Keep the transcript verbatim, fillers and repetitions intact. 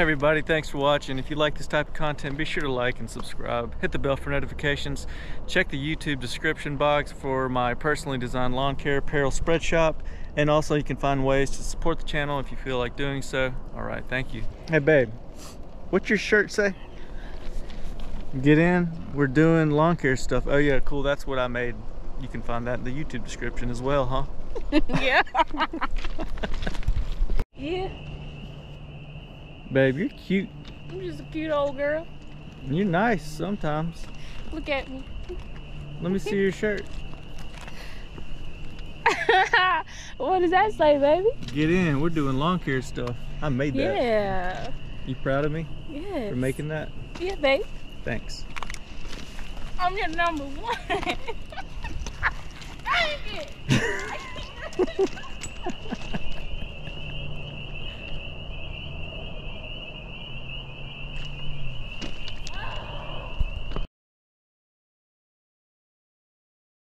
everybody, thanks for watching. If you like this type of content, be sure to like and subscribe. Hit the bell for notifications. Check the YouTube description box for my personally designed lawn care apparel spread shop. And also you can find ways to support the channel if you feel like doing so. All right, thank you. Hey babe, what's your shirt say? Get in, we're doing lawn care stuff. Oh yeah, cool, that's what I made. You can find that in the YouTube description as well, huh? Yeah. Yeah. Babe, you're cute. I'm just a cute old girl. You're nice sometimes. Look at me. Let me see your shirt. What does that say, baby? Get in. We're doing lawn care stuff. I made that. Yeah. You proud of me? Yes. For making that? Yeah, babe. Thanks. I'm your number one.